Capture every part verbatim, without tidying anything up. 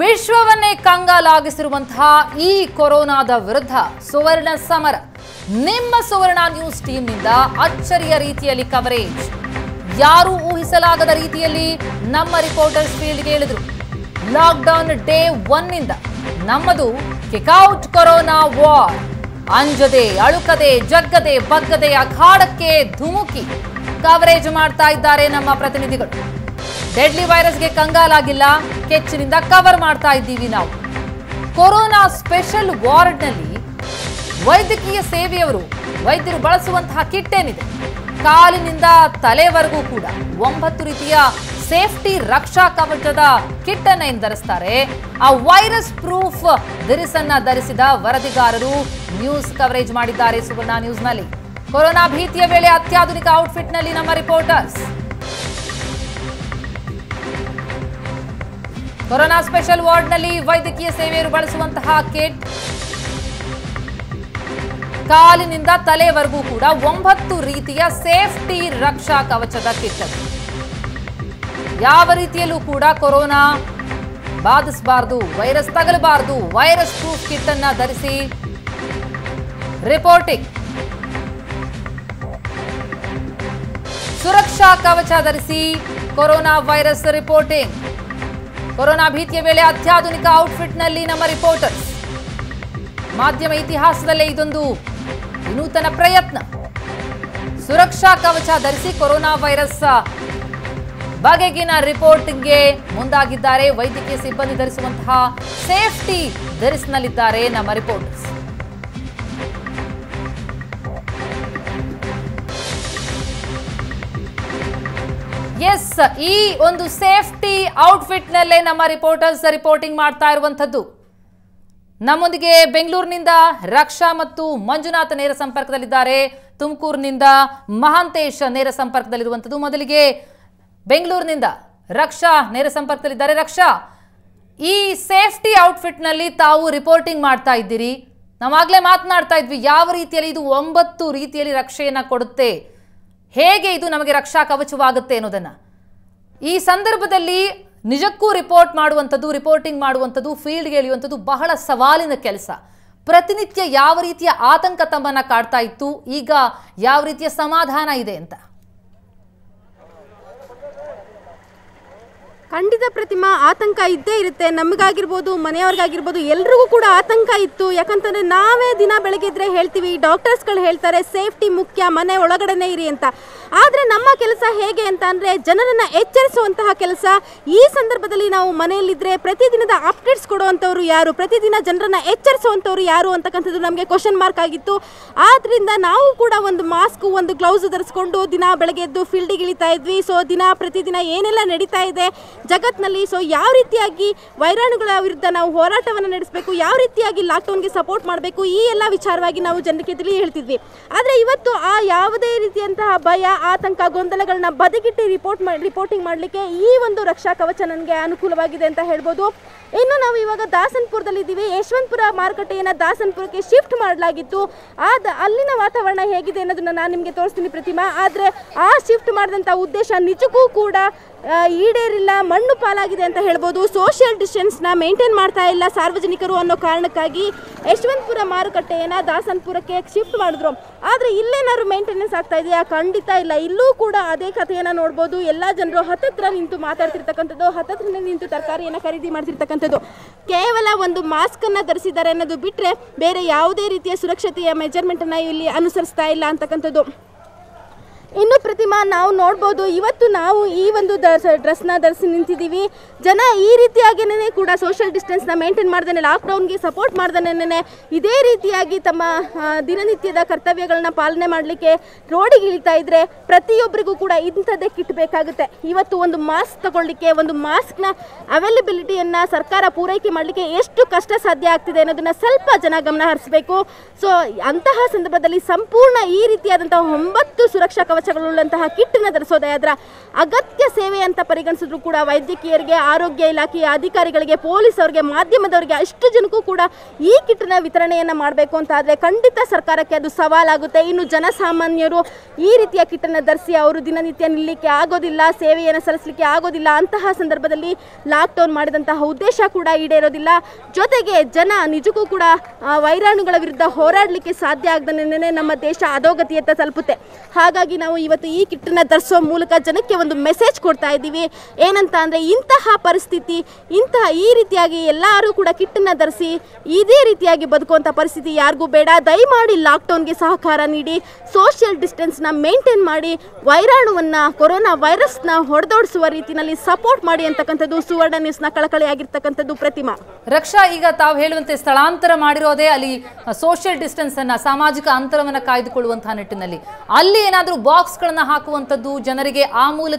ವಿಶ್ವವನ್ನೇ ಕಂಗಾಲಾಗಿಸಿರುವಂತಹ ಈ ಕೊರೋನಾದ ವಿರುದ್ಧ ಸುವರ್ಣ ಸಮರ. ನಿಮ್ಮ ಸುವರ್ಣ ನ್ಯೂಸ್ ಟೀಮ್ನಿಂದ ಅಚ್ಚರಿಯ ರೀತಿಯಲ್ಲಿ ಕವರೇಜ್. ಯಾರೂ ಊಹಿಸಲಾಗದ ರೀತಿಯಲ್ಲಿ ನಮ್ಮ ರಿಪೋರ್ಟರ್ಸ್ ಫೀಲ್ಡ್ಗೆ ಇಳಿದ್ರು. ಲಾಕ್ಡೌನ್ ಡೇ ಒನ್ ಇಂದ ನಮ್ಮದು ಕಿಕ್ಔಟ್ ಕೊರೋನಾ ವಾರ್. ಅಂಜದೆ ಅಳುಕದೆ ಜಗ್ಗದೆ ಬಗ್ಗದೆ ಅಖಾಡಕ್ಕೆ ಧುಮುಕಿ ಕವರೇಜ್ ಮಾಡ್ತಾ ಇದ್ದಾರೆ ನಮ್ಮ ಪ್ರತಿನಿಧಿಗಳು. ಡೆಡ್ಲಿ ವೈರಸ್ಗೆ ಕಂಗಾಲಾಗಿಲ್ಲ, ಕೆಚ್ಚಿನಿಂದ ಕವರ್ ಮಾಡ್ತಾ ಇದ್ದೀವಿ ನಾವು. ಕೊರೋನಾ ಸ್ಪೆಷಲ್ ವಾರ್ಡ್ನಲ್ಲಿ ವೈದ್ಯಕೀಯ ಸೇವೆಯವರು ವೈದ್ಯರು ಬಳಸುವಂತಹ ಕಿಟ್ ಏನಿದೆ, ಕಾಲಿನಿಂದ ತಲೆವರೆಗೂ ಕೂಡ ಒಂಬತ್ತು ರೀತಿಯ ಸೇಫ್ಟಿ ರಕ್ಷಾ ಕವಚದ ಕಿಟ್ ಅನ್ನ ಏನು ಧರಿಸ್ತಾರೆ, ಆ ವೈರಸ್ ಪ್ರೂಫ್ ದಿರಿಸನ್ನ ಧರಿಸಿದ ವರದಿಗಾರರು ನ್ಯೂಸ್ ಕವರೇಜ್ ಮಾಡಿದ್ದಾರೆ ಸುವರ್ಣ ನ್ಯೂಸ್ನಲ್ಲಿ. ಕೊರೋನಾ ಭೀತಿಯ ವೇಳೆ ಅತ್ಯಾಧುನಿಕ ಔಟ್ಫಿಟ್ನಲ್ಲಿ ನಮ್ಮ ರಿಪೋರ್ಟರ್ಸ್. ಕೊರೋನಾ ಸ್ಪೆಷಲ್ ವಾರ್ಡ್ನಲ್ಲಿ ವೈದ್ಯಕೀಯ ಸೇವೆಯರು ಬಳಸುವಂತಹ ಕಿಟ್, ಕಾಲಿನಿಂದ ತಲೆವರೆಗೂ ಕೂಡ ಒಂಬತ್ತು ರೀತಿಯ ಸೇಫ್ಟಿ ರಕ್ಷಾ ಕವಚದ ಕಿಟ್. ಯಾವ ರೀತಿಯಲ್ಲೂ ಕೂಡ ಕೊರೋನಾ ಬಾಧಿಸಬಾರದು, ವೈರಸ್ ತಗಲಬಾರದು, ವೈರಸ್ ಪ್ರೂಫ್ ಕಿಟ್ ಅನ್ನ ಧರಿಸಿ ರಿಪೋರ್ಟಿಂಗ್. ಸುರಕ್ಷಾ ಕವಚ ಧರಿಸಿ ಕೊರೋನಾ ವೈರಸ್ ರಿಪೋರ್ಟಿಂಗ್. ಕೊರೋನಾ ಭೀತಿಯ ವೇಳೆ ಅತ್ಯಾಧುನಿಕ ಔಟ್ಫಿಟ್ನಲ್ಲಿ ನಮ್ಮ ರಿಪೋರ್ಟರ್ಸ್. ಮಾಧ್ಯಮ ಇತಿಹಾಸದಲ್ಲೇ ಇದೊಂದು ವಿನೂತನ ಪ್ರಯತ್ನ. ಸುರಕ್ಷಾ ಕವಚ ಧರಿಸಿ ಕೊರೋನಾ ವೈರಸ್ ಬಗೆಗಿನ ರಿಪೋರ್ಟಿಂಗ್ಗೆ ಮುಂದಾಗಿದ್ದಾರೆ. ವೈದ್ಯಕೀಯ ಸಿಬ್ಬಂದಿ ಧರಿಸುವಂತಹ ಸೇಫ್ಟಿ ಧರಿಸಿನಲ್ಲಿದ್ದಾರೆ ನಮ್ಮ ರಿಪೋರ್ಟರ್ಸ್. ಎಸ್, ಈ ಒಂದು ಸೇಫ್ಟಿ ಔಟ್ಫಿಟ್ ನಲ್ಲೇ ನಮ್ಮ ರಿಪೋರ್ಟರ್ಸ್ ರಿಪೋರ್ಟಿಂಗ್ ಮಾಡ್ತಾ ಇರುವಂಥದ್ದು. ನಮ್ಮೊಂದಿಗೆ ಬೆಂಗಳೂರಿನಿಂದ ರಕ್ಷಾ ಮತ್ತು ಮಂಜುನಾಥ್ ನೇರ ಸಂಪರ್ಕದಲ್ಲಿದ್ದಾರೆ. ತುಮಕೂರಿನಿಂದ ಮಹಾಂತೇಶ್ ನೇರ ಸಂಪರ್ಕದಲ್ಲಿರುವಂಥದ್ದು. ಮೊದಲಿಗೆ ಬೆಂಗಳೂರಿನಿಂದ ರಕ್ಷಾ ನೇರ ಸಂಪರ್ಕದಲ್ಲಿದ್ದಾರೆ. ರಕ್ಷಾ, ಈ ಸೇಫ್ಟಿ ಔಟ್ಫಿಟ್ ನಲ್ಲಿ ತಾವು ರಿಪೋರ್ಟಿಂಗ್ ಮಾಡ್ತಾ ಇದ್ದೀರಿ. ನಾವಾಗಲೇ ಮಾತನಾಡ್ತಾ ಇದ್ವಿ ಯಾವ ರೀತಿಯಲ್ಲಿ ಇದು ಒಂಬತ್ತು ರೀತಿಯಲ್ಲಿ ರಕ್ಷೆಯನ್ನ ಕೊಡುತ್ತೆ, ಹೇಗೆ ಇದು ನಮಗೆ ರಕ್ಷಾ ಕವಚವಾಗುತ್ತೆ ಅನ್ನೋದನ್ನ. ಈ ಸಂದರ್ಭದಲ್ಲಿ ನಿಜಕ್ಕೂ ರಿಪೋರ್ಟ್ ಮಾಡುವಂಥದ್ದು, ರಿಪೋರ್ಟಿಂಗ್ ಮಾಡುವಂಥದ್ದು, ಫೀಲ್ಡ್ಗೆ ಇಳಿಯುವಂಥದ್ದು ಬಹಳ ಸವಾಲಿನ ಕೆಲಸ. ಪ್ರತಿನಿತ್ಯ ಯಾವ ರೀತಿಯ ಆತಂಕ ತಮ್ಮನ್ನ ಕಾಡ್ತಾ ಇತ್ತು, ಈಗ ಯಾವ ರೀತಿಯ ಸಮಾಧಾನ ಇದೆ ಅಂತ? ಖಂಡಿತ ಪ್ರತಿಮಾ, ಆತಂಕ ಇದ್ದೇ ಇರುತ್ತೆ. ನಮಗಾಗಿರ್ಬೋದು, ಮನೆಯವ್ರಿಗಾಗಿರ್ಬೋದು, ಎಲ್ರಿಗೂ ಕೂಡ ಆತಂಕ ಇತ್ತು. ಯಾಕಂತಂದರೆ ನಾವೇ ದಿನ ಬೆಳಗ್ಗೆದ್ರೆ ಹೇಳ್ತೀವಿ, ಡಾಕ್ಟರ್ಸ್ಗಳು ಹೇಳ್ತಾರೆ ಸೇಫ್ಟಿ ಮುಖ್ಯ, ಮನೆ ಒಳಗಡೆನೇ ಇರಿ ಅಂತ. ಆದರೆ ನಮ್ಮ ಕೆಲಸ ಹೇಗೆ ಅಂತ ಅಂದರೆ ಜನರನ್ನು ಎಚ್ಚರಿಸುವಂತಹ ಕೆಲಸ. ಈ ಸಂದರ್ಭದಲ್ಲಿ ನಾವು ಮನೆಯಲ್ಲಿದ್ದರೆ ಪ್ರತಿದಿನದ ಅಪ್ಡೇಟ್ಸ್ ಕೊಡುವಂಥವ್ರು ಯಾರು, ಪ್ರತಿದಿನ ಜನರನ್ನು ಎಚ್ಚರಿಸುವಂಥವ್ರು ಯಾರು ಅಂತಕ್ಕಂಥದ್ದು ನಮಗೆ ಕ್ವಶನ್ ಮಾರ್ಕ್ ಆಗಿತ್ತು. ಆದ್ದರಿಂದ ನಾವು ಕೂಡ ಒಂದು ಮಾಸ್ಕ್, ಒಂದು ಗ್ಲೌಸ್ ಧರಿಸ್ಕೊಂಡು ದಿನ ಬೆಳಗ್ಗೆ ಎದ್ದು ಫೀಲ್ಡಿಗೆ ಇಳಿತಾ ಇದ್ವಿ. ಸೊ ದಿನ ಪ್ರತಿದಿನ ಏನೆಲ್ಲ ನಡೀತಾ ಇದೆ ಜಗತ್ತಿನಲ್ಲಿ, ಸೊ ಯಾವ ರೀತಿಯಾಗಿ ವೈರಾಣುಗಳ ವಿರುದ್ಧ ನಾವು ಹೋರಾಟವನ್ನು ನಡೆಸಬೇಕು, ಯಾವ ರೀತಿಯಾಗಿ ಲಾಕ್ಡೌನ್ಗೆ ಸಪೋರ್ಟ್ ಮಾಡಬೇಕು, ಈ ಎಲ್ಲ ವಿಚಾರವಾಗಿ ನಾವು ಜನರಿಗೆ ತಿಳಿ ಹೇಳ್ತಿದ್ವಿ. ಆದರೆ ಇವತ್ತು ಆ ಯಾವುದೇ ರೀತಿಯಂತಹ ಭಯ, ಆತಂಕ, ಗೊಂದಲಗಳನ್ನ ಬದಿಗಿಟ್ಟು ರಿಪೋರ್ಟ್ ಮಾಡಿ ರಿಪೋರ್ಟಿಂಗ್ ಮಾಡಲಿಕ್ಕೆ ಈ ಒಂದು ರಕ್ಷಾ ಕವಚ ನನಗೆ ಅನುಕೂಲವಾಗಿದೆ ಅಂತ ಹೇಳ್ಬೋದು. ಇನ್ನು ನಾವು ಇವಾಗ ದಾಸನಪುರದಲ್ಲಿದ್ದೀವಿ. ಯಶವಂತಪುರ ಮಾರುಕಟ್ಟೆಯನ್ನು ದಾಸನಪುರಕ್ಕೆ ಶಿಫ್ಟ್ ಮಾಡಲಾಗಿತ್ತು. ಆದ ಅಲ್ಲಿನ ವಾತಾವರಣ ಹೇಗಿದೆ ಅನ್ನೋದನ್ನು ನಾನು ನಿಮಗೆ ತೋರಿಸ್ತೀನಿ ಪ್ರತಿಮಾ. ಆದರೆ ಆ ಶಿಫ್ಟ್ ಮಾಡಿದಂಥ ಉದ್ದೇಶ ನಿಜಕ್ಕೂ ಕೂಡ ಈಡೇರಿಲ್ಲ, ಮಣ್ಣು ಪಾಲಾಗಿದೆ ಅಂತ ಹೇಳ್ಬೋದು. ಸೋಷಿಯಲ್ ಡಿಸ್ಟೆನ್ಸ್ನ ಮೇಂಟೈನ್ ಮಾಡ್ತಾ ಇಲ್ಲ ಸಾರ್ವಜನಿಕರು ಅನ್ನೋ ಕಾರಣಕ್ಕಾಗಿ ಯಶವಂತಪುರ ಮಾರುಕಟ್ಟೆಯನ್ನು ದಾಸನಪುರಕ್ಕೆ ಶಿಫ್ಟ್ ಮಾಡಿದ್ರು. ಆದರೆ ಇಲ್ಲೇನಾದ್ರು ಮೇಂಟೆನೆನ್ಸ್ ಆಗ್ತಾ ಇದೆಯಾ? ಖಂಡಿತ ಇಲ್ಲ. ಇಲ್ಲೂ ಕೂಡ ಅದೇ ಕಥೆಯನ್ನು ನೋಡ್ಬೋದು. ಎಲ್ಲ ಜನರು ಹತ್ತತ್ರ ನಿಂತು ಮಾತಾಡ್ತಿರ್ತಕ್ಕಂಥದ್ದು, ಹತ್ತತ್ರ ನಿಂತು ತರಕಾರಿಯನ್ನು ಖರೀದಿ ಮಾಡ್ತಿರ್ತಕ್ಕಂಥದ್ದು. ಕೇವಲ ಒಂದು ಮಾಸ್ಕನ್ನು ಧರಿಸಿದ್ದಾರೆ ಅನ್ನೋದು ಬಿಟ್ಟರೆ ಬೇರೆ ಯಾವುದೇ ರೀತಿಯ ಸುರಕ್ಷತೆಯ ಮೆಜರ್ಮೆಂಟನ್ನು ಇಲ್ಲಿ ಅನುಸರಿಸ್ತಾ ಇಲ್ಲ ಅಂತಕ್ಕಂಥದ್ದು. ಇನ್ನು ಪ್ರತಿಮಾ, ನಾವು ನೋಡ್ಬೋದು ಇವತ್ತು ನಾವು ಈ ಒಂದು ಡ್ರೆಸ್ನ ಧರಿಸಿ ನಿಂತಿದ್ದೀವಿ. ಜನ ಈ ರೀತಿಯಾಗಿನೇ ಕೂಡ ಸೋಷಿಯಲ್ ಡಿಸ್ಟೆನ್ಸ್ನ ಮೇಂಟೈನ್ ಮಾಡ್ದೇನೆ, ಲಾಕ್ಡೌನ್ಗೆ ಸಪೋರ್ಟ್ ಮಾಡ್ದೇನೆ, ಇದೇ ರೀತಿಯಾಗಿ ತಮ್ಮ ದಿನನಿತ್ಯದ ಕರ್ತವ್ಯಗಳನ್ನ ಪಾಲನೆ ಮಾಡಲಿಕ್ಕೆ ರೋಡಿಗೆ ಇಳಿತಾ ಇದ್ದರೆ ಪ್ರತಿಯೊಬ್ಬರಿಗೂ ಕೂಡ ಇಂಥದ್ದೇ ಕಿಟ್ ಬೇಕಾಗುತ್ತೆ. ಇವತ್ತು ಒಂದು ಮಾಸ್ಕ್ ತಗೊಳ್ಳಿಕ್ಕೆ, ಒಂದು ಮಾಸ್ಕ್ನ ಅವೈಲಬಿಲಿಟಿಯನ್ನು ಸರ್ಕಾರ ಪೂರೈಕೆ ಮಾಡಲಿಕ್ಕೆ ಎಷ್ಟು ಕಷ್ಟ ಸಾಧ್ಯ ಆಗ್ತಿದೆ ಅನ್ನೋದನ್ನು ಸ್ವಲ್ಪ ಜನ ಗಮನ ಹರಿಸಬೇಕು. ಸೊ ಅಂತಹ ಸಂದರ್ಭದಲ್ಲಿ ಸಂಪೂರ್ಣ ಈ ರೀತಿಯಾದಂಥ ಒಂಬತ್ತು ಸುರಕ್ಷಾ ಕವಚಗಳುಳ್ಳಂತಹ ಕಿಟ್ಟನ್ನು ಧರಿಸೋದಾದ್ರ ಅಗತ್ಯ ಸೇವೆ ಅಂತ ಪರಿಗಣಿಸಿದ್ರು ಕೂಡ ವೈದ್ಯಕೀಯರಿಗೆ, ಆರೋಗ್ಯ ಇಲಾಖೆಯ ಅಧಿಕಾರಿಗಳಿಗೆ, ಪೊಲೀಸ್ ಅವರಿಗೆ, ಮಾಧ್ಯಮದವರಿಗೆ ಅಷ್ಟು ಜನಕ್ಕೂ ಕೂಡ ಈ ಕಿಟ್ನ ವಿತರಣೆಯನ್ನು ಮಾಡಬೇಕು ಅಂತ ಆದರೆ ಖಂಡಿತ ಸರ್ಕಾರಕ್ಕೆ ಅದು ಸವಾಲಾಗುತ್ತೆ. ಇನ್ನು ಜನಸಾಮಾನ್ಯರು ಈ ರೀತಿಯ ಕಿಟ್ಟನ್ನು ಧರಿಸಿ ಅವರು ದಿನನಿತ್ಯ ನಿಲ್ಲಕ್ಕೆ ಆಗೋದಿಲ್ಲ, ಸೇವೆಯನ್ನು ಸಲ್ಲಿಸಲಿಕ್ಕೆ ಆಗೋದಿಲ್ಲ. ಅಂತಹ ಸಂದರ್ಭದಲ್ಲಿ ಲಾಕ್ಡೌನ್ ಮಾಡಿದಂತಹ ಉದ್ದೇಶ ಕೂಡ ಈಡೇರೋದಿಲ್ಲ. ಜೊತೆಗೆ ಜನ ನಿಜಕ್ಕೂ ಕೂಡ ವೈರಾಣುಗಳ ವಿರುದ್ಧ ಹೋರಾಡಲಿಕ್ಕೆ ಸಾಧ್ಯ ಆಗದನೇ ನಮ್ಮ ದೇಶ ಅಧೋಗತಿಯತ್ತ ತಲುಪುತ್ತೆ. ಹಾಗಾಗಿ ನಾವು ಇವತ್ತು ಈ ಕಿಟ್ಟನ್ನು ಧರಿಸೋ ಮೂಲಕ ಜನಕ್ಕೆ ಒಂದು ಮೆಸೇಜ್ ಕೊಡ್ತಾ ಇದ್ದೀವಿ. ಏನಂತ ಅಂದರೆ, ಇಂತಹ ಪರಿಸ್ಥಿತಿ, ಇಂತಹ ಈ ರೀತಿಯಾಗಿ ಎಲ್ಲರೂ ಕೂಡ ಕಿಟ್ಟನ್ನು ಧರಿಸಿ ಇದೇ ರೀತಿಯಾಗಿ ಬದುಕುವಂಥ ಪರಿಸ್ಥಿತಿ ಯಾರಿಗೂ ಬೇಡ. ದಯಮಾಡಿ ಲಾಕ್ಡೌನ್ಗೆ ಸಹಕಾರ ನೀಡಿ, ಸೋಷಿಯಲ್ ಡಿಸ್ಟೆನ್ಸ್ನ ಮೇಂಟೈನ್ ಮಾಡಿ, ವೈರಾಣುವನ್ನು, ಕೊರೋನಾ ವೈರಸ್ನ ಹೊಡೆದೋಡಿಸುವ ರೀತಿಯಲ್ಲಿ ಸಪೋರ್ಟ್ ಮಾಡಿ ಅಂತಕ್ಕಂಥದ್ದು ಸುವರ್ಣ ನ್ಯೂಸ್ನ ಕಳಕಳಿಯಾಗಿರ್ತಕ್ಕಂಥದ್ದು. ಪ್ರತಿಮಾ ರಕ್ಷಾ, ಈಗ ತಾವು ಹೇಳುವಂತೆ ಸ್ಥಳಾಂತರ ಮಾಡಿರೋದೇ ಅಲ್ಲಿ ಸೋಷಿಯಲ್ ಡಿಸ್ಟೆನ್ಸ್ ಅನ್ನ, ಸಾಮಾಜಿಕ ಅಂತರವನ್ನು ಕಾಯ್ದುಕೊಳ್ಳುವಂತಹ ನಿಟ್ಟಿನಲ್ಲಿ ಅಲ್ಲಿ ಏನಾದರೂ ಬಾಕ್ಸ್ಗಳನ್ನು ಹಾಕುವಂಥದ್ದು, ಜನರಿಗೆ ಆ ಮೂಲಕ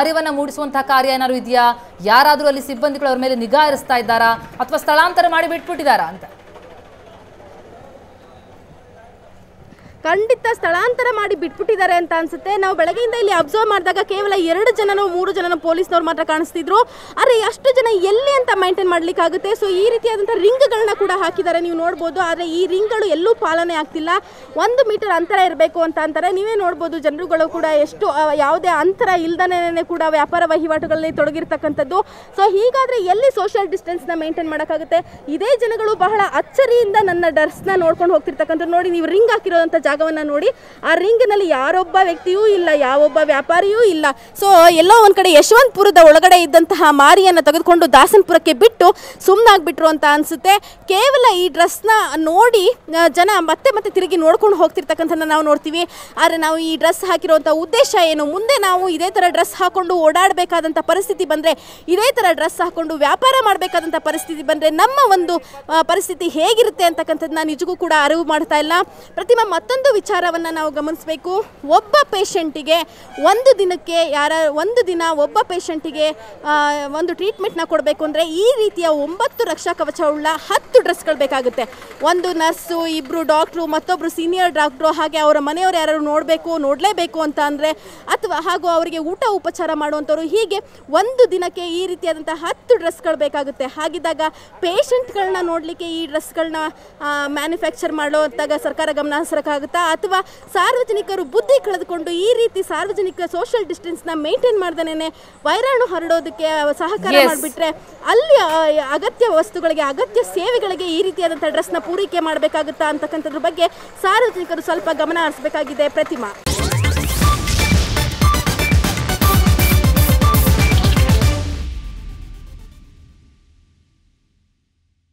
ಅರಿವನ್ನು ಮೂಡಿಸುವಂತಹ ಕಾರ್ಯ ಏನಾದ್ರು ಇದೆಯಾ? ಯಾರಾದರೂ ಅಲ್ಲಿ ಸಿಬ್ಬಂದಿಗಳು ಅವರ ಮೇಲೆ ನಿಗಾ ಇರಿಸ್ತಾ ಇದ್ದಾರಾ ಅಥವಾ ಸ್ಥಳಾಂತರ ಮಾಡಿ ಬಿಟ್ಬಿಟ್ಟಿದ್ದಾರಾ ಅಂತ? ಖಂಡಿತ ಸ್ಥಳಾಂತರ ಮಾಡಿ ಬಿಟ್ಬಿಟ್ಟಿದ್ದಾರೆ ಅಂತ ಅನಿಸುತ್ತೆ. ನಾವು ಬೆಳಗ್ಗೆಯಿಂದ ಇಲ್ಲಿ ಅಬ್ಸರ್ವ್ ಮಾಡಿದಾಗ ಕೇವಲ ಎರಡು ಜನನೋ ಮೂರು ಜನನೋ ಪೊಲೀಸ್ನವ್ರು ಮಾತ್ರ ಕಾಣಿಸ್ತಿದ್ರು. ಆದರೆ ಅಷ್ಟು ಜನ ಎಲ್ಲಿ ಅಂತ ಮೈಂಟೈನ್ ಮಾಡಲಿಕ್ಕಾಗುತ್ತೆ? ಸೊ ಈ ರೀತಿಯಾದಂಥ ರಿಂಗ್ಗಳನ್ನ ಕೂಡ ಹಾಕಿದ್ದಾರೆ, ನೀವು ನೋಡ್ಬೋದು. ಆದರೆ ಈ ರಿಂಗ್ಗಳು ಎಲ್ಲೂ ಪಾಲನೆ ಆಗ್ತಿಲ್ಲ. ಒಂದು ಮೀಟರ್ ಅಂತರ ಇರಬೇಕು ಅಂತ ಅಂತಾರೆ. ನೀವೇ ನೋಡ್ಬೋದು, ಜನರುಗಳು ಕೂಡ ಎಷ್ಟು ಯಾವುದೇ ಅಂತರ ಇಲ್ದನೇ ಕೂಡ ವ್ಯಾಪಾರ ವಹಿವಾಟುಗಳಲ್ಲಿ ತೊಡಗಿರ್ತಕ್ಕಂಥದ್ದು. ಸೊ ಹೀಗಾದರೆ ಎಲ್ಲಿ ಸೋಷಿಯಲ್ ಡಿಸ್ಟೆನ್ಸ್ನ ಮೇಂಟೈನ್ ಮಾಡೋಕ್ಕಾಗುತ್ತೆ? ಇದೇ ಜನಗಳು ಬಹಳ ಅಚ್ಚರಿಯಿಂದ ನನ್ನ ಡ್ರೆಸ್ನ ನೋಡ್ಕೊಂಡು ಹೋಗ್ತಿರ್ತಕ್ಕಂಥದ್ದು. ನೋಡಿ, ನೀವು ರಿಂಗ್ ಹಾಕಿರೋಂಥ ಜಾಗ ನೋಡಿ, ಆ ರಿಂಗ್ ನಲ್ಲಿ ಯಾರೊಬ್ಬ ವ್ಯಕ್ತಿಯೂ ಇಲ್ಲ, ಯಾವೊಬ್ಬ ವ್ಯಾಪಾರಿಯೂ ಇಲ್ಲ. ಸೊ ಎಲ್ಲೋ ಒಂದ್ ಕಡೆ ಯಶವಂತಪುರದ ಒಳಗಡೆ ಇದ್ದಂತಹ ಮಾರಿಯನ್ನು ತೆಗೆದುಕೊಂಡು ದಾಸನಪುರಕ್ಕೆ ಬಿಟ್ಟು ಸುಮ್ಮನಾಗ್ಬಿಟ್ರು ಅಂತ ಅನ್ಸುತ್ತೆ. ಕೇವಲ ಈ ಡ್ರೆಸ್ ನ ನೋಡಿ ಜನ ಮತ್ತೆ ಮತ್ತೆ ತಿರುಗಿ ನೋಡ್ಕೊಂಡು ಹೋಗ್ತಿರ್ತಕ್ಕಂಥದ್ದನ್ನ ನಾವು ನೋಡ್ತೀವಿ. ಆದ್ರೆ ನಾವು ಈ ಡ್ರೆಸ್ ಹಾಕಿರುವಂತಹ ಉದ್ದೇಶ ಏನು? ಮುಂದೆ ನಾವು ಇದೇ ತರ ಡ್ರೆಸ್ ಹಾಕೊಂಡು ಓಡಾಡಬೇಕಾದಂತಹ ಪರಿಸ್ಥಿತಿ ಬಂದ್ರೆ, ಇದೇ ತರ ಡ್ರೆಸ್ ಹಾಕೊಂಡು ವ್ಯಾಪಾರ ಮಾಡಬೇಕಾದಂತಹ ಪರಿಸ್ಥಿತಿ ಬಂದ್ರೆ ನಮ್ಮ ಒಂದು ಪರಿಸ್ಥಿತಿ ಹೇಗಿರುತ್ತೆ ಅಂತಕ್ಕಂಥದ್ದನ್ನ ನಿಜಕ್ಕೂ ಕೂಡ ಅರಿವು ಮಾಡ್ತಾ ಇಲ್ಲ. ಪ್ರತಿಮಾ, ಮತ್ತೊಂದು ವಿಚಾರವನ್ನು ನಾವು ಗಮನಿಸಬೇಕು. ಒಬ್ಬ ಪೇಷಂಟಿಗೆ ಒಂದು ದಿನಕ್ಕೆ ಯಾರ ಒಂದು ದಿನ ಒಬ್ಬ ಪೇಷಂಟಿಗೆ ಒಂದು ಟ್ರೀಟ್ಮೆಂಟ್ನ ಕೊಡಬೇಕು ಅಂದರೆ ಈ ರೀತಿಯ ಒಂಬತ್ತು ರಕ್ಷಾ ಕವಚವುಳ್ಳ ಹತ್ತು ಡ್ರೆಸ್ಗಳು ಬೇಕಾಗುತ್ತೆ. ಒಂದು ನರ್ಸು, ಇಬ್ಬರು ಡಾಕ್ಟ್ರು, ಮತ್ತೊಬ್ಬರು ಸೀನಿಯರ್ ಡಾಕ್ಟ್ರು, ಹಾಗೆ ಅವರ ಮನೆಯವರು ಯಾರು ನೋಡಬೇಕು, ನೋಡಲೇಬೇಕು ಅಂತ ಅಂದರೆ, ಅಥವಾ ಹಾಗೂ ಅವರಿಗೆ ಊಟ ಉಪಚಾರ ಮಾಡುವಂಥವ್ರು, ಹೀಗೆ ಒಂದು ದಿನಕ್ಕೆ ಈ ರೀತಿಯಾದಂಥ ಹತ್ತು ಡ್ರೆಸ್ಗಳು ಬೇಕಾಗುತ್ತೆ. ಹಾಗಿದ್ದಾಗ ಪೇಷಂಟ್ಗಳನ್ನ ನೋಡಲಿಕ್ಕೆ ಈ ಡ್ರೆಸ್ಗಳನ್ನ ಮ್ಯಾನುಫ್ಯಾಕ್ಚರ್ ಮಾಡುವಂತಾಗ ಸರ್ಕಾರ ಗಮನ ಹರಿಸಬೇಕಾಗುತ್ತೆ. ಅಥವಾ ಸಾರ್ವಜನಿಕರು ಬುದ್ಧಿ ಕಳೆದುಕೊಂಡು ಈ ರೀತಿ ಸಾರ್ವಜನಿಕ ಸೋಷಿಯಲ್ ಡಿಸ್ಟೆನ್ಸ್ ನ ಮೇಂಟೈನ್ ಮಾಡ್ದೇನೆ ವೈರಾಣು ಹರಡೋದಕ್ಕೆ ಸಹಕಾರ ಮಾಡಿಬಿಟ್ರೆ ಅಲ್ಲಿ ಅಗತ್ಯ ವಸ್ತುಗಳಿಗೆ, ಅಗತ್ಯ ಸೇವೆಗಳಿಗೆ ಈ ರೀತಿಯಾದಂತಹ ಡ್ರೆಸ್ ನ ಪೂರೈಕೆ ಮಾಡಬೇಕಾಗುತ್ತಾ ಅಂತಕ್ಕಂಥದ್ರ ಬಗ್ಗೆ ಸಾರ್ವಜನಿಕರು ಸ್ವಲ್ಪ ಗಮನ ಹರಿಸಬೇಕಾಗಿದೆ. ಪ್ರತಿಮಾ